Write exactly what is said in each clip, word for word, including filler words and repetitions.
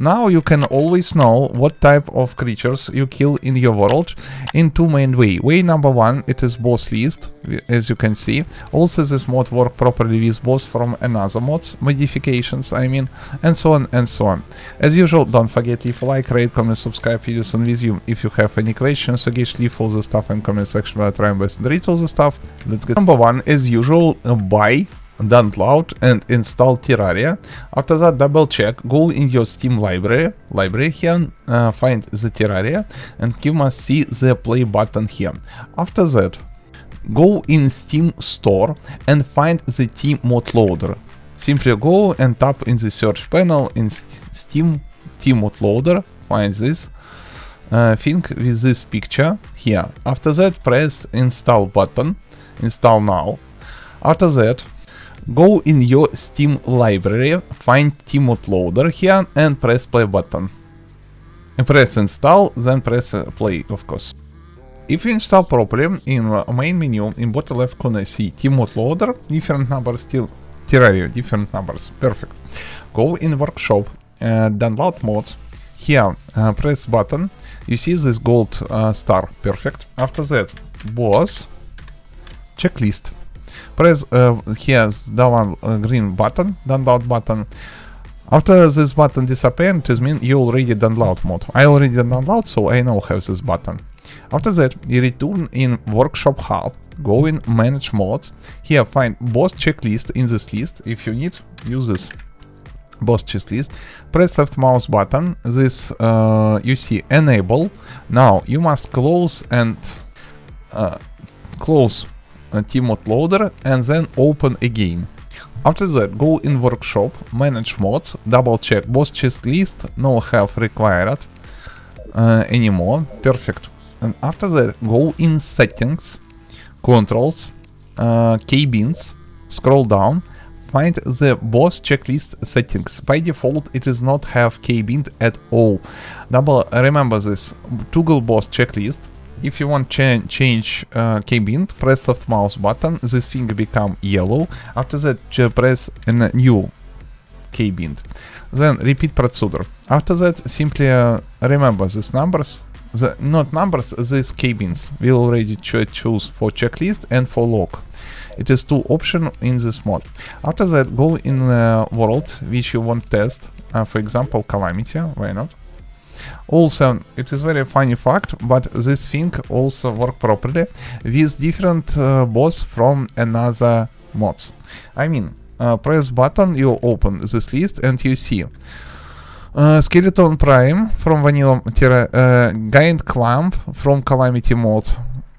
Now you can always know what type of creatures you kill in your world in two main ways. Way number one, it is boss list, as you can see. Also this mod works properly with boss from another mods, modifications I mean, and so on and so on. As usual, don't forget leave a like, rate, comment, subscribe, videos on resume. If you have any questions, so just leave all the stuff in comment section where I try and best and read all the stuff. Let's get number one, as usual, buy download and install Terraria. After that, double check, go in your Steam library, library here, uh, find the Terraria, and you must see the play button here. After that, go in Steam store and find the tModLoader. Simply go and tap in the search panel in Steam tModLoader, find this uh, thing with this picture here. After that, press install button, install now. After that, go in your Steam library, find tModLoader here and press play button. And press install, then press play, of course. If you install properly, in main menu, in bottom left corner see tModLoader, different numbers, still Terraria, different numbers, perfect. Go in workshop, uh, download mods, here uh, press button, you see this gold uh, star, perfect. After that, boss checklist. Press uh, here the one uh, green button, download button. After this button disappears, it means you already download mod. I already download, so I now have this button. After that, you return in workshop hub, go in manage mods. Here find boss checklist in this list. If you need, use this boss checklist. Press left mouse button. This uh, you see enable. Now you must close and uh, close tModLoader and then open again. After that, go in workshop, manage mods, double check boss checklist, no have required uh, anymore, perfect. And after that, go in settings, controls, uh, keybinds, scroll down, find the boss checklist settings. By default, it does not have keybind at all. Double remember this, toggle boss checklist. If you want to ch change uh, keybind, press left mouse button, this thing become yellow. After that, press a new keybind. Then repeat procedure. After that, simply uh, remember these numbers, the, not numbers, these keybinds. We already cho choose for checklist and for log. It is two options in this mod. After that, go in a world which you want test, uh, for example, Calamity, why not? Also, it is very funny fact, but this thing also works properly with different uh, boss from another mods. I mean, uh, press button, you open this list and you see uh, Skeleton Prime from Vanilla, uh, Giant Clump from Calamity Mod,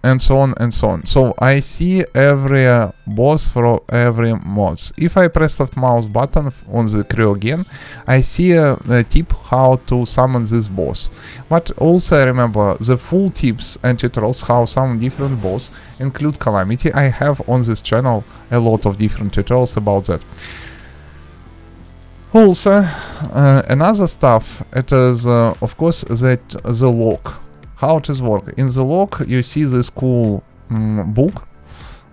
and so on and so on. So I see every uh, boss for every mods. If I press left mouse button on the crew again, I see a, a tip how to summon this boss. But also remember the full tips and tutorials how summon different boss, include Calamity. I have on this channel a lot of different tutorials about that. Also, uh, another stuff, it is uh, of course that the log. How it is work? In the log you see this cool mm, book.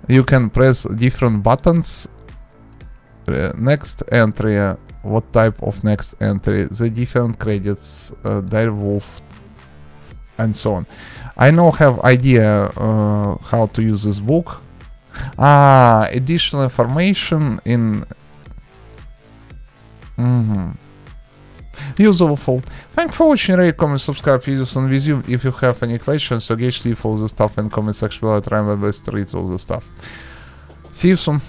You can press different buttons. Uh, next entry, uh, what type of next entry, the different credits, uh, Dire Wolf, and so on. I now have idea uh, how to use this book. Ah, additional information in. Mm-hmm. Useful. Thanks for watching, rate, comment, subscribe, videos and resume. If you have any questions, so just leave all the stuff in comment section. I'll try my best to read all the stuff. See you soon.